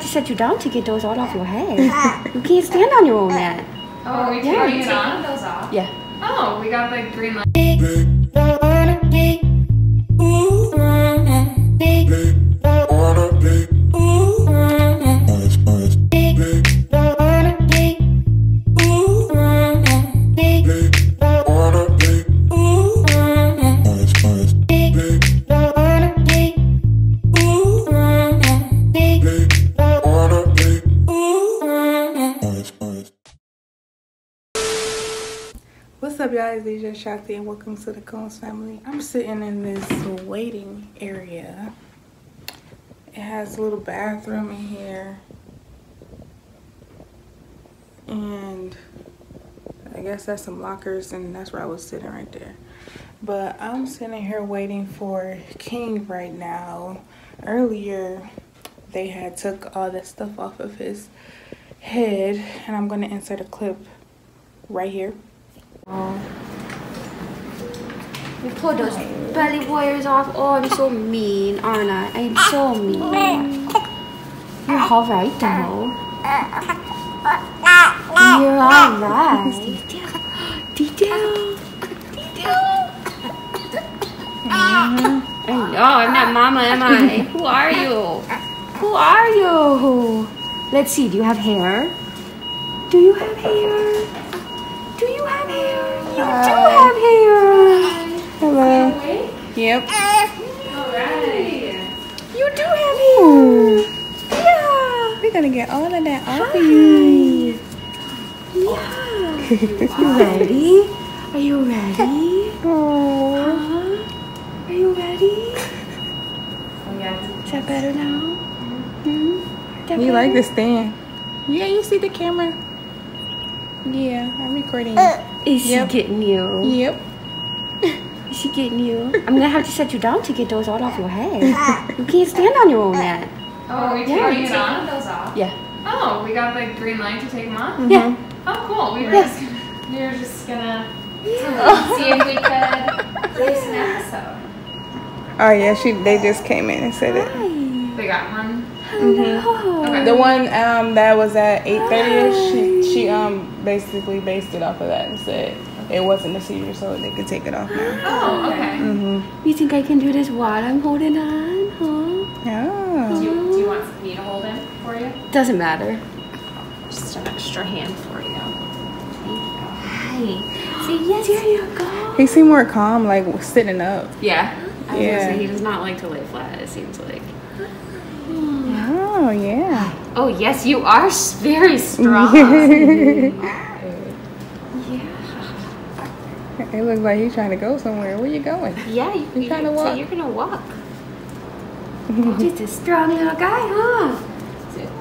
have to set you down to get those all off your head. You can't stand on your own head. Oh, are we taking it on? Those off? Yeah. Oh, we got the green light. What's up, guys? DJ Shakti and welcome to the Cones family. I'm sitting in this waiting area. It has a little bathroom in here, and I guess that's some lockers, and that's where I was sitting right there. But I'm sitting here waiting for King right now. Earlier they had took all that stuff off of his head, and I'm gonna insert a clip right here. We pulled those belly wires off. Oh, I'm so mean, aren't I? I'm so mean. You're all right, though. You're all right. I know, I'm not Mama, am I? Who are you? Who are you? Let's see, do you have hair? Do you have hair? Do you have hair? You do have hair. Hello. Yep. All right. You do have hair. Yeah. We're gonna get all of that off of you. Yeah. You ready? Are you ready? Aww. Are you ready? Oh, yeah. Is that better now? Mm-hmm. You like this stand? Yeah. You see the camera? Yeah, I'm recording. Is she getting you? Yep. Is she getting you? I'm gonna have to set you down to get those all off your head. You can't stand on your own head. Oh, are we taking it on? Those off? Yeah. Oh, we got the green light to take them off? Mm-hmm. Yeah. Oh, cool. We were just gonna see if we could place an episode. Oh, yeah, they just came in and said it. They got one? Mm-hmm. Okay. The one that was at 8:30-ish, she basically based it off of that and said it wasn't a seizure, so they could take it off now. Oh, okay. You think I can do this while I'm holding on, huh? Yeah. Do you want me to hold it for you? Doesn't matter. Just an extra hand for you. There you go. Hi. See, yes, here you go. He seemed more calm, like sitting up. Yeah. I was gonna say, he does not like to lay flat, it seems like. Oh, yeah. Oh, yes, you are very strong. Yeah. It looks like you're trying to go somewhere. Where are you going? Yeah, you're trying to walk. So you're going to walk. Just a strong little guy, huh?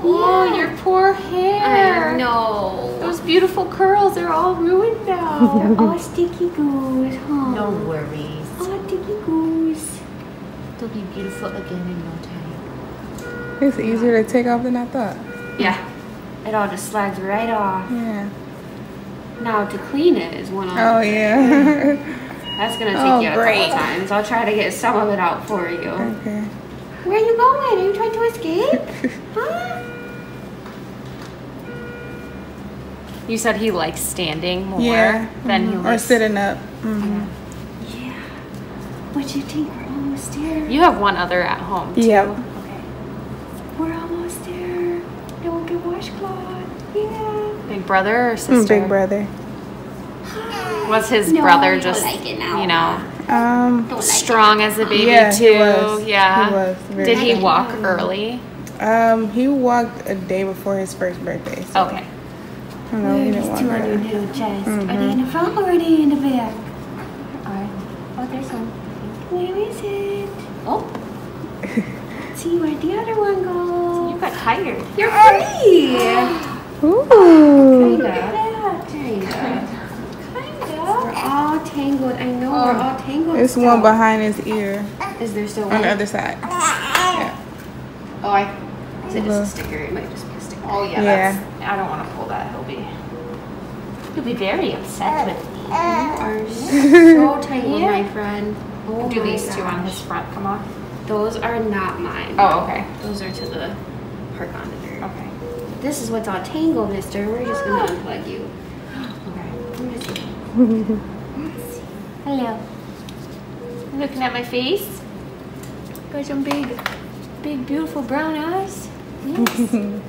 Oh, your poor hair. I know. Those beautiful curls are all ruined now. They're all sticky goose, huh? No worries. Oh, sticky goose. They'll be beautiful again in no time. It's easier to take off than I thought. Yeah. It all just slides right off. Yeah. Now to clean it is one of them. Oh, yeah. That's going to take you a couple times. I'll try to get some of it out for you. Okay. Where are you going? Are you trying to escape? Huh? You said he likes standing more than he likes... Or sitting up. Mm-hmm. Yeah. What do you think? We're almost there. You have one other at home, too. Yep. We're almost there. Don't get washcloth. Yeah. Big brother or sister? Big brother. Was his brother just, like strong as a baby too? He was. Yeah. He was. Did he walk early? He walked a day before his first birthday. So. Okay. I don't know. He didn't walk early. Are they in the front or are they in the back? Alright. Oh, there's one. Where is it? Oh. See where the other one goes. You got tired. You're free. Ooh. Kinda. We're all tangled. I know we're all tangled. There's one behind his ear. Is there still one? On the other side. Yeah. Oh, I said it's a sticker. It might just be a sticker. Oh yeah. I don't want to pull that. He'll be very upset with me. You are so tangled, my friend. Oh, do these two on his front come off? Those are not mine. Oh, okay. Those are to the ergometer. Okay. This is what's on Tangle, mister. We're just going to unplug you. Okay. Let's see. Hello. Looking at my face. Got some big, beautiful brown eyes. Yes.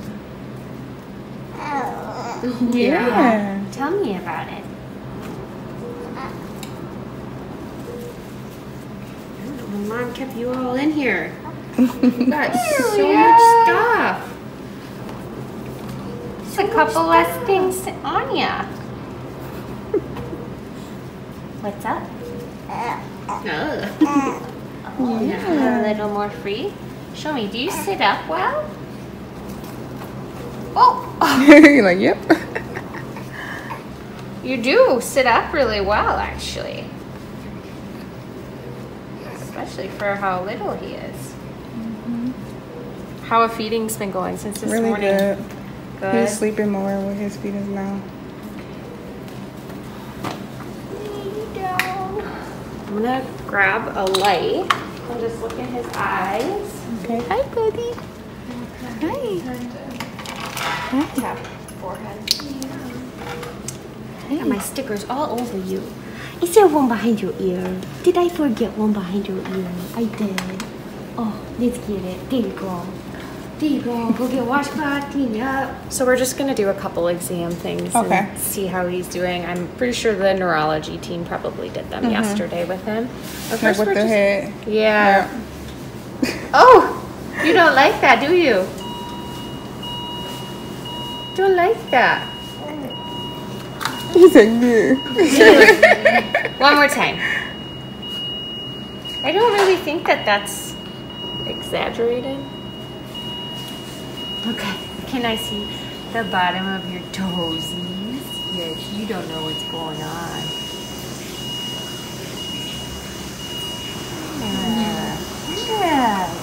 Yeah. Yeah. Tell me about it. Mom kept you all in here. You got so much stuff. It's so a couple less things to Anya. What's up? Oh, yeah. A little more free. Show me. Do you sit up well? Oh. You're like, yep. You do sit up really well, actually. Especially for how little he is. Mm-hmm. How have feedings been going since this morning? Really good. He's sleeping more with his feedings now. I'm gonna grab a light. I'll just look in his eyes. Okay. Hi, buddy. Okay. Hi. Hi. Tap forehead. Yeah. I got my stickers all over you. Is there one behind your ear? Did I forget one behind your ear? I did. Oh, let's get it. There you go. There you go. Go get a washcloth, clean up. So we're just going to do a couple exam things and see how he's doing. I'm pretty sure the neurology team probably did them yesterday with him. Like with the head. Yeah. Oh, you don't like that, do you? Don't like that. He's like, one more time. I don't really think that that's exaggerated. Okay, can I see the bottom of your toesies? Yes, you don't know what's going on. Yeah. Yes.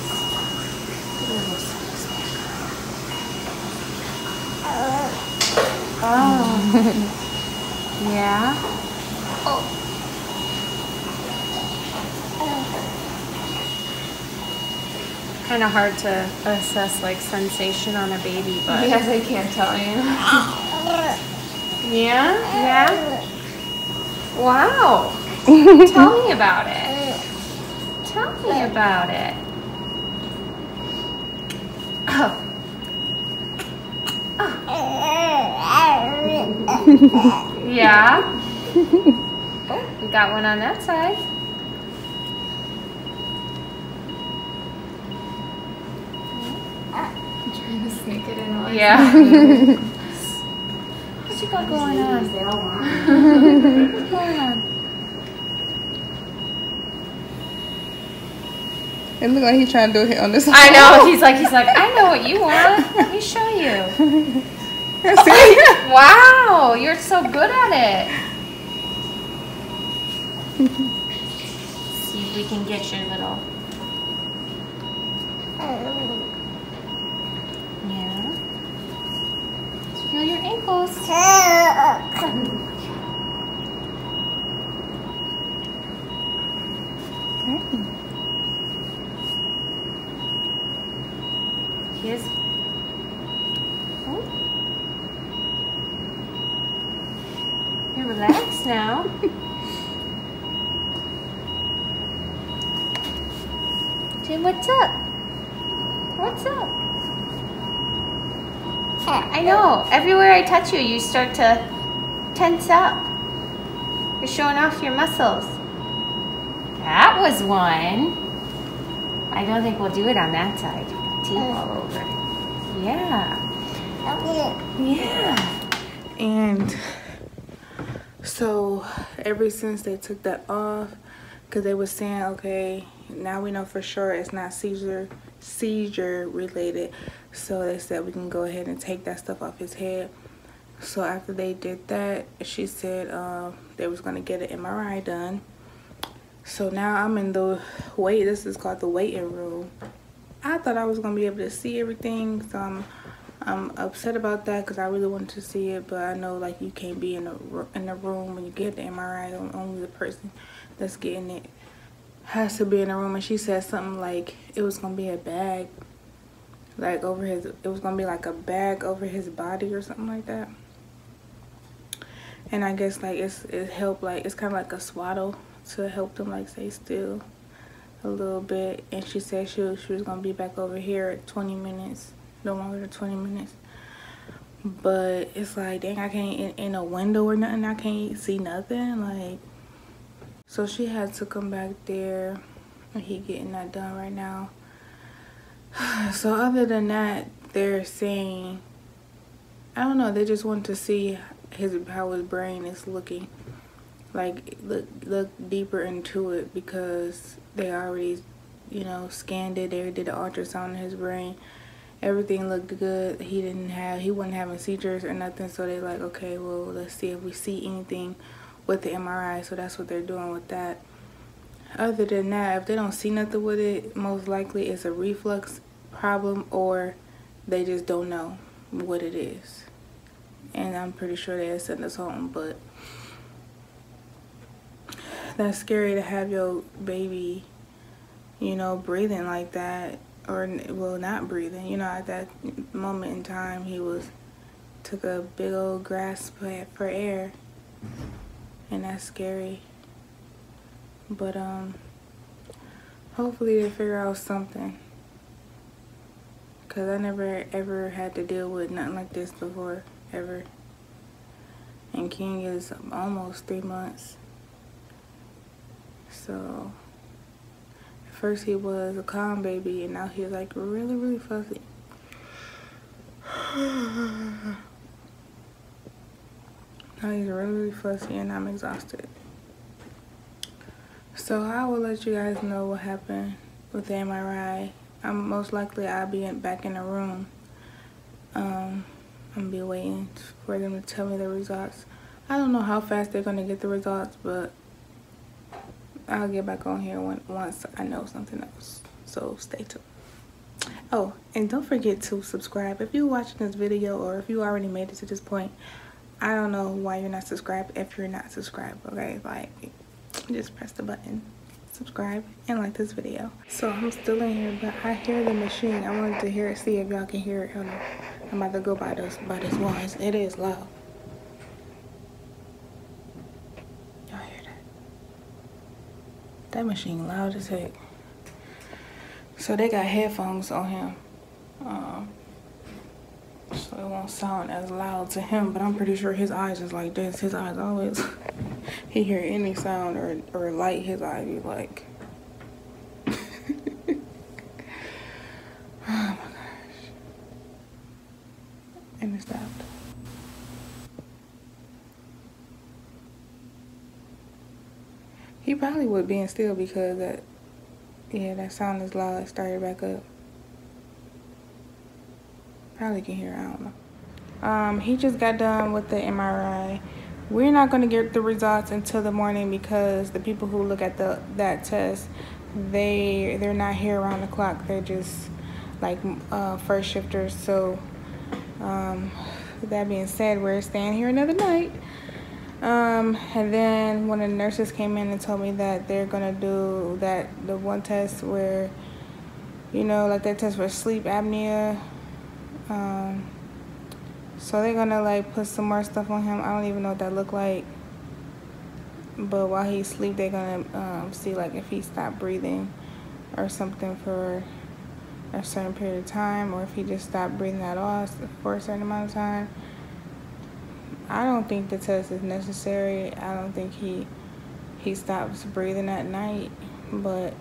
Oh. Yeah. Oh. Kind of hard to assess like sensation on a baby, but yes, I can't tell you. Yeah. Yeah. Wow. Tell me about it. Tell me about it. Oh. Oh. Yeah. Oh, we got one on that side. I'm trying to sneak it in. Yeah. What you got going on? What's going on? It looks like he's trying to do it on this side. I know. He's like, I know what you want. Let me show you. Wow, you're so good at it. See if we can get your little. Yeah. Feel your ankles. Yes. Relax now. Jim, what's up? What's up? I know. Everywhere I touch you, you start to tense up. You're showing off your muscles. That was one. I don't think we'll do it on that side. Teeth all over. Yeah. Yeah. And... so ever since they took that off, because they were saying, okay, now we know for sure it's not seizure related, so they said we can go ahead and take that stuff off his head. So after they did that, she said they was going to get an MRI done. So now I'm in the this is called the waiting room. I thought I was going to be able to see everything, so I'm upset about that because I really wanted to see it, but I know like you can't be in the room when you get the MRI. Only the person that's getting it has to be in the room. And she said something like it was gonna be a bag like over his, it was gonna be like a bag over his body or something like that. And I guess like it helped, like it's kind of like a swaddle to help them like stay still a little bit. And she said she was gonna be back over here at 20 minutes, no longer than 20 minutes. But it's like, dang, I can't in a window or nothing, I can't see nothing, like. So she had to come back there, and he getting that done right now. So other than that, they're saying, I don't know, they just want to see how his brain is looking, like look deeper into it, because they already, you know, scanned it, they did an ultrasound in his brain, everything looked good, he wasn't having seizures or nothing. So they like, okay, well, let's see if we see anything with the MRI. So that's what they're doing with that. Other than that, if they don't see nothing with it, most likely it's a reflux problem, or they just don't know what it is. And I'm pretty sure they'll send us home, but that's scary to have your baby, you know, breathing like that, or, well, not breathing. You know, at that moment in time, he took a big old grasp for air, and that's scary. But hopefully they figure out something, because I never ever had to deal with nothing like this before, ever. And King is almost 3 months. So at first he was a calm baby, and now he's like really fussy. Now he's really fussy, and I'm exhausted. So I will let you guys know what happened with the MRI. Most likely I'll be back in the room. I'm gonna be waiting for them to tell me the results. I don't know how fast they're gonna get the results, but I'll get back on here once I know something else. So stay tuned. Oh, and don't forget to subscribe. If you're watching this video, or if you already made it to this point, I don't know why you're not subscribed. If you're not subscribed, okay, like, just press the button, subscribe, and like this video. So I'm still in here, but I hear the machine. I wanted to hear it, see if y'all can hear it. Hold on, I'm about to go by this wall. It is loud. Y'all hear that? That machine loud as heck. So they got headphones on him, so it won't sound as loud to him. But I'm pretty sure his eyes is like this. His eyes always. He hear any sound or light, his eye be like, oh my gosh. And it stopped. He probably would be in still, because that sound is loud. It started back up. Probably can hear it, I don't know. He just got done with the MRI. We're not going to get the results until the morning, because the people who look at that test, they're not here around the clock. They're just like first shifters. So with that being said, we're staying here another night. And then one of the nurses came in and told me that they're going to do the one test where, you know, like that test for sleep apnea. So they're gonna like put some more stuff on him. I don't even know what that look like. But while he's asleep, they're gonna see like if he stopped breathing or something for a certain period of time, or if he just stopped breathing at all for a certain amount of time. I don't think the test is necessary. I don't think he stops breathing at night, but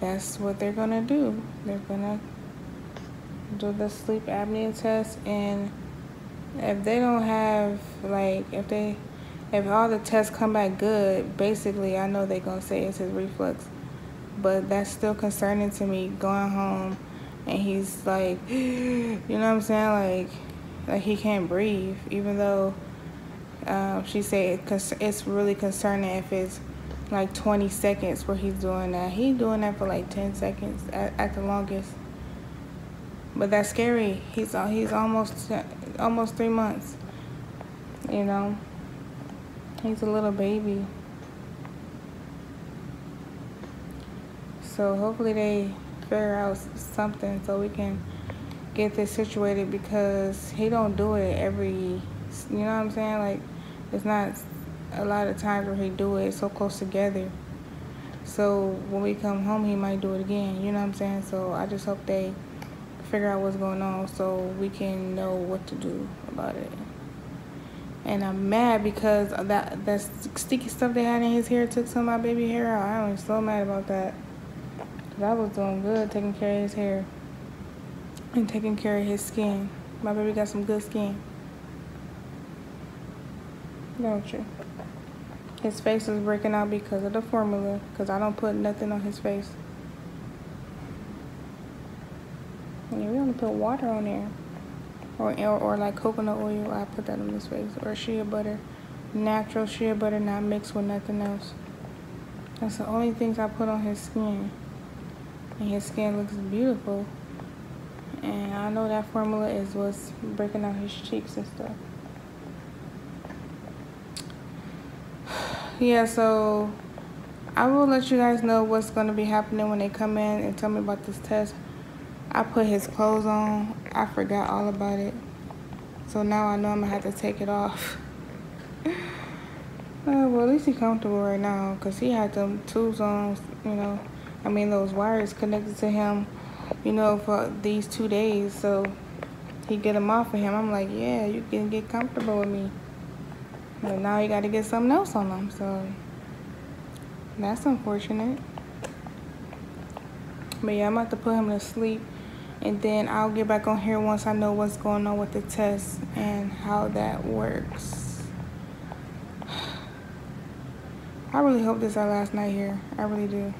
that's what they're gonna do. They're gonna do the sleep apnea test, and if they don't have like if all the tests come back good, basically I know they're gonna say it's his reflux. But that's still concerning to me, going home and he's like, you know what I'm saying, like he can't breathe, even though she said it's really concerning if it's like 20 seconds where he's doing that. He's doing that for like 10 seconds at the longest. But that's scary. He's almost 3 months. You know, he's a little baby. So hopefully they figure out something so we can get this situated, because he don't do it every, you know what I'm saying? Like, it's not a lot of times where he do it so close together. So when we come home, he might do it again, you know what I'm saying? So I just hope they figure out what's going on so we can know what to do about it. And I'm mad because that sticky stuff they had in his hair took some of my baby hair out. I was so mad about that. Because I was doing good taking care of his hair and taking care of his skin. My baby got some good skin, don't you? His face is breaking out because of the formula, because I don't put nothing on his face. Yeah, we only put water on there. Or like coconut oil, I put that on his face. Or shea butter, natural shea butter, not mixed with nothing else. That's the only things I put on his skin. And his skin looks beautiful. And I know that formula is what's breaking out his cheeks and stuff. Yeah, so I will let you guys know what's going to be happening when they come in and tell me about this test. I put his clothes on. I forgot all about it. So now I know I'm going to have to take it off. Well, at least he's comfortable right now, because he had them tubes on, you know. I mean, those wires connected to him, you know, for these 2 days. So he get them off of him. I'm like, yeah, you can get comfortable with me. But now you got to get something else on them. So that's unfortunate. But yeah, I'm about to put him to sleep. And then I'll get back on here once I know what's going on with the test and how that works. I really hope this is our last night here. I really do.